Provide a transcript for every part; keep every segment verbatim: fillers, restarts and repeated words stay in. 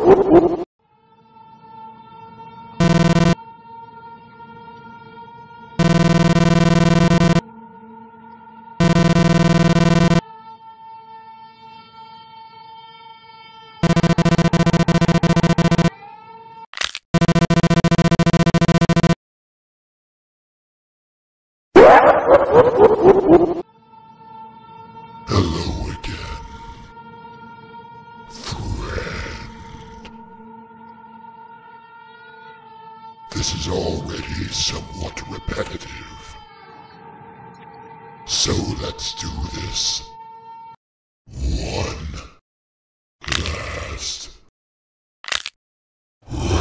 Hello again, friend. This is already somewhat repetitive, so let's do this one last. Hello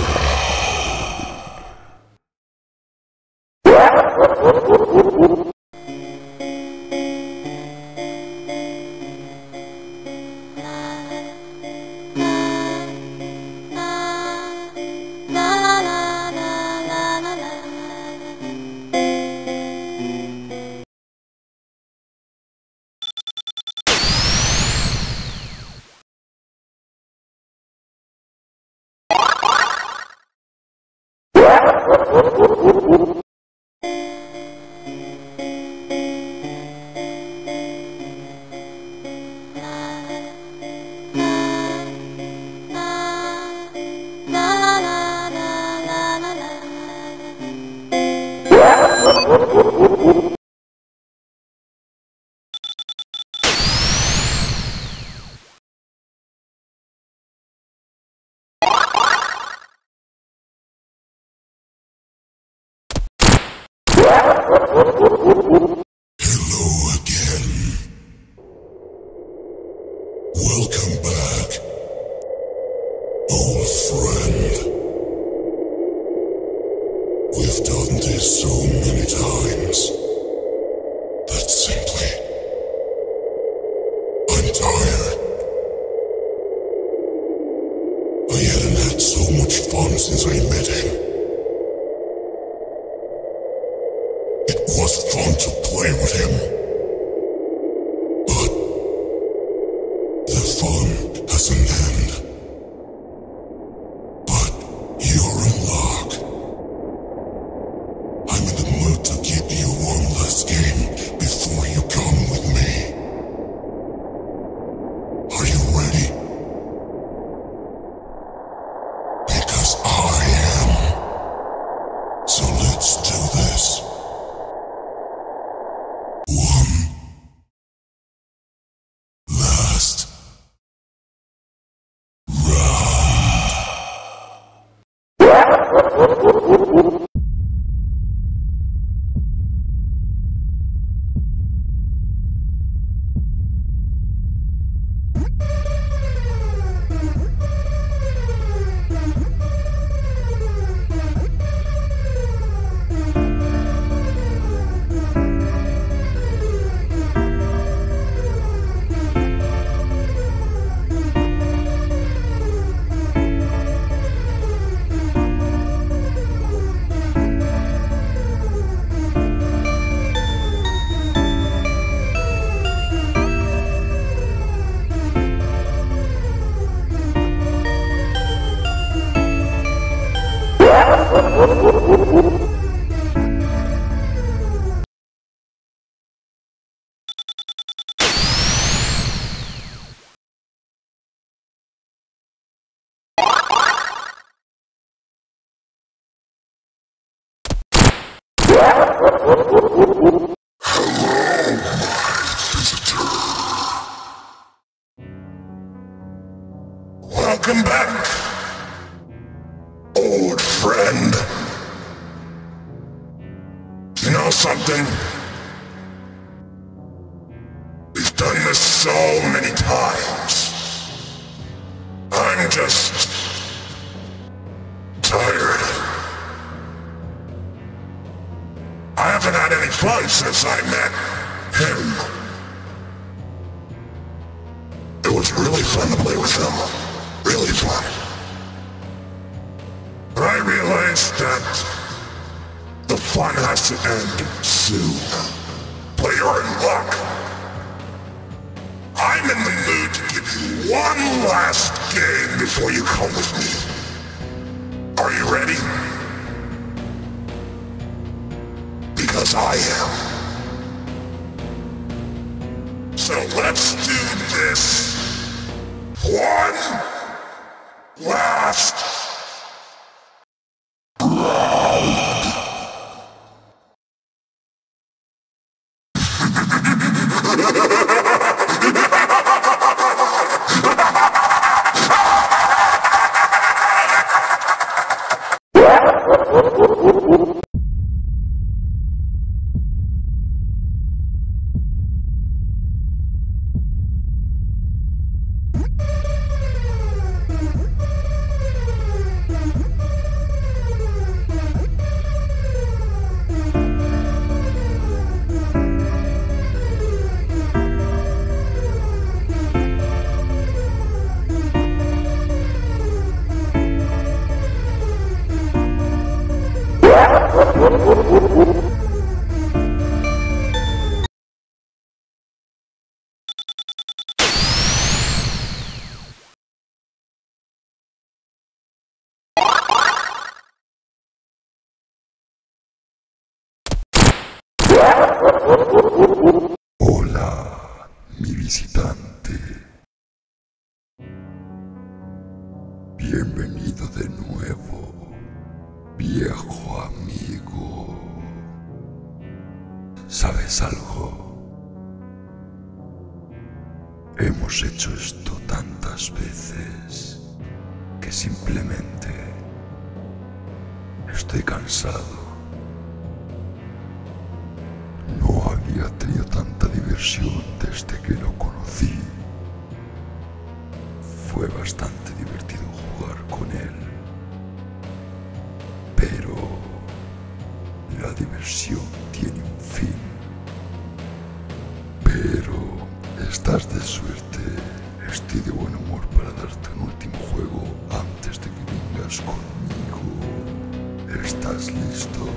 again. Welcome back, old friend. We've done this so many times that simply I'm tired. I hadn't had so much fun since I met him. It was fun to play with him, but the fun has an end. But you're in luck. I'm in the mood to give you one last game before you come with me. Are you ready? Because I am. So let's do this. Welcome back, old friend. You know something? We've done this so many times. I'm just tired. I haven't had any fun since I met him. It was really fun to play with him. Really fun. But I realized that the fun has to end soon. But you're in luck. I'm in the mood to give you one last game before before you come with me. Are you ready? Because I am. So let's do this one last time. Hola, mi visitante. Bienvenido de nuevo, viejo amigo. ¿Sabes algo? Hemos hecho esto tantas veces que simplemente estoy cansado. No había tenido tanta diversión desde que lo conocí. Fue bastante divertido jugar con él. Pero la diversión tiene un fin. Pero estás de suerte. Estoy de buen humor para darte un último juego antes de que vengas conmigo. ¿Estás listo?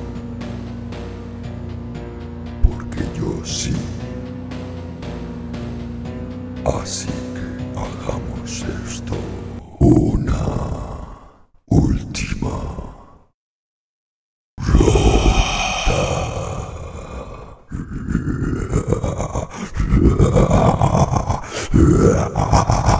Yo sí. Así que hagamos esto una última ronda.